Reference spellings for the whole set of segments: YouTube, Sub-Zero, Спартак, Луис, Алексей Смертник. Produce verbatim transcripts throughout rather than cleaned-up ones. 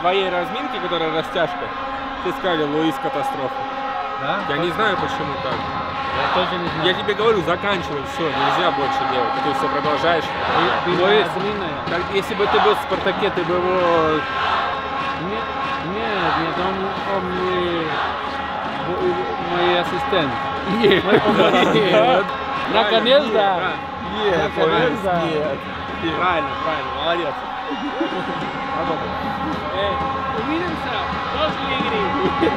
Твоей разминки, которая растяжка, ты сказали, Луис, катастрофа. Да? Я не знаю, почему так. Я тоже не знаю. Я тебе говорю, заканчивай, все, нельзя больше делать. Ты все продолжаешь. Ты, ты Луис, так, если бы ты был в Спартаке, ты бы его... Нет, нет, нет, он, он не... мой ассистент. Нет. Нет. Наконец, да. Нет, наконец, да. Правильно, правильно, молодец. Увидимся после игры.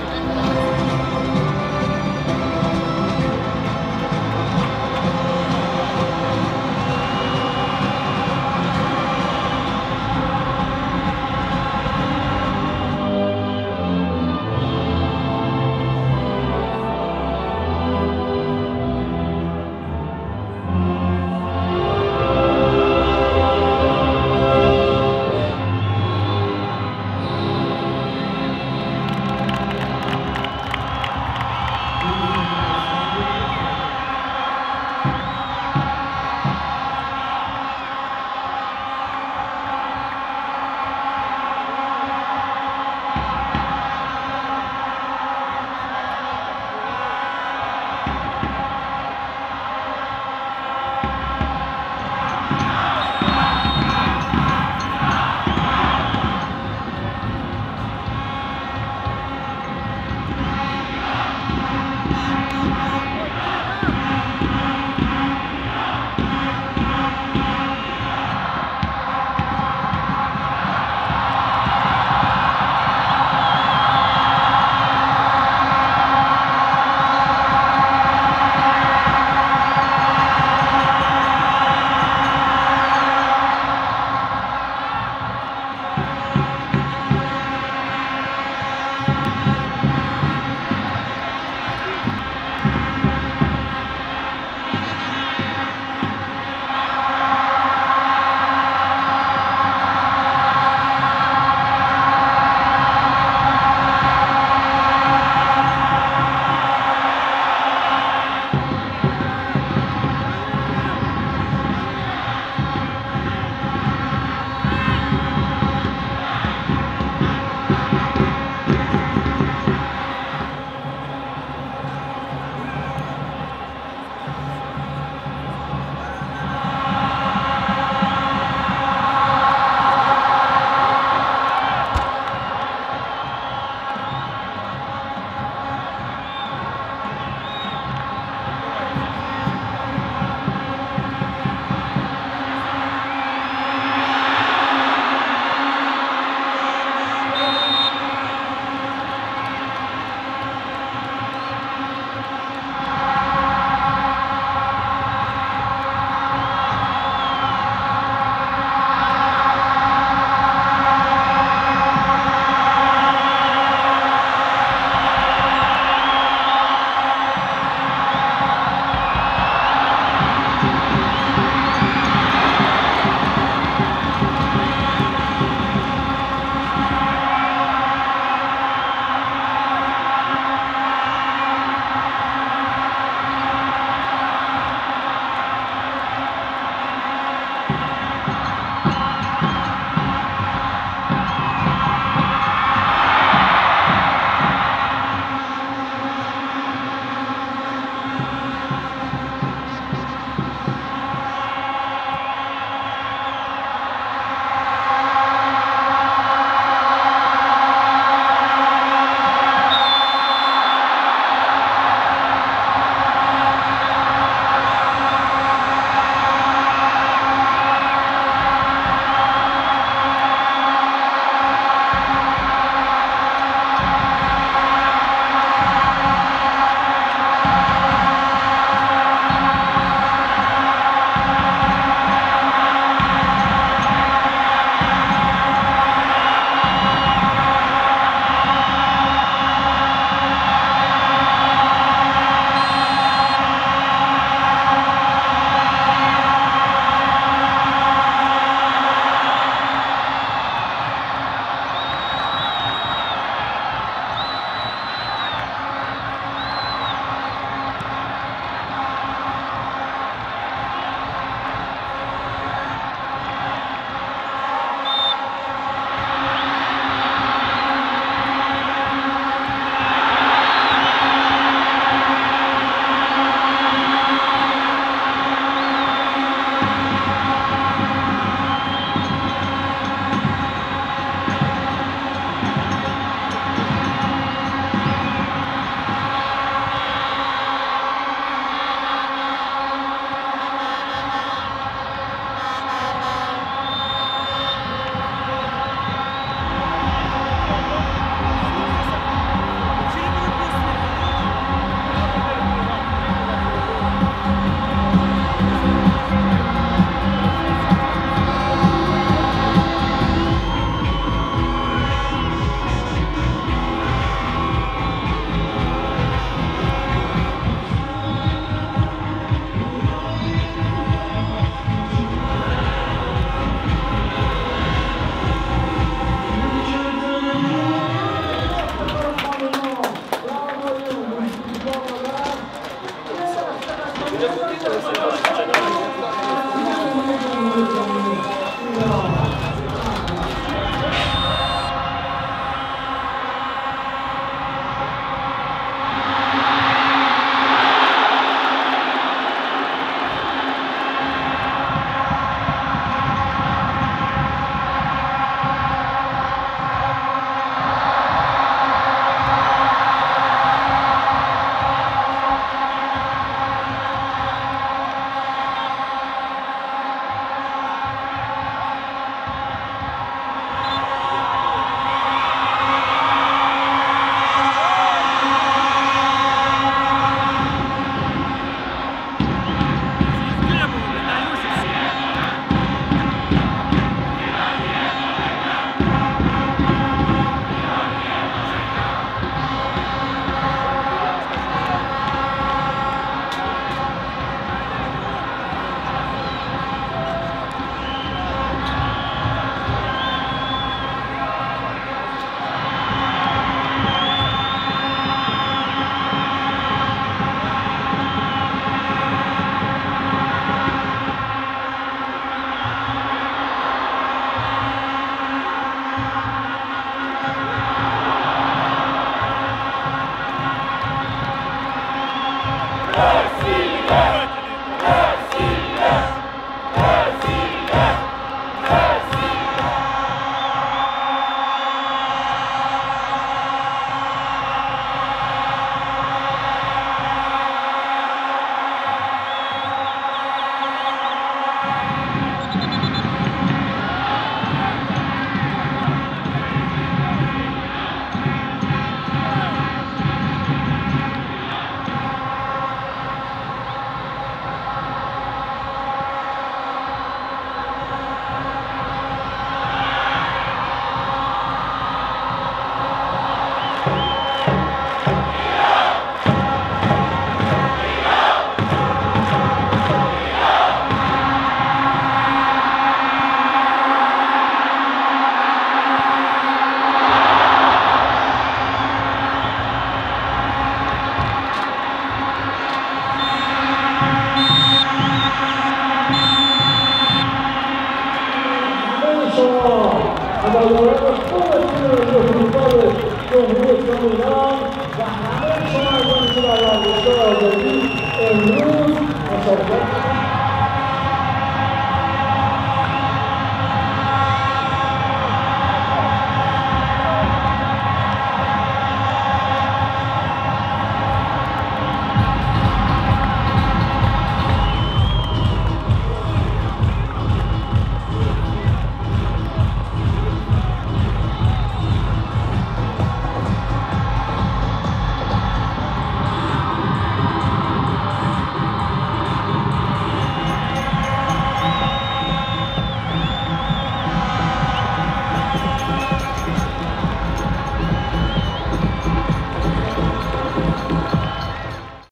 Thank you.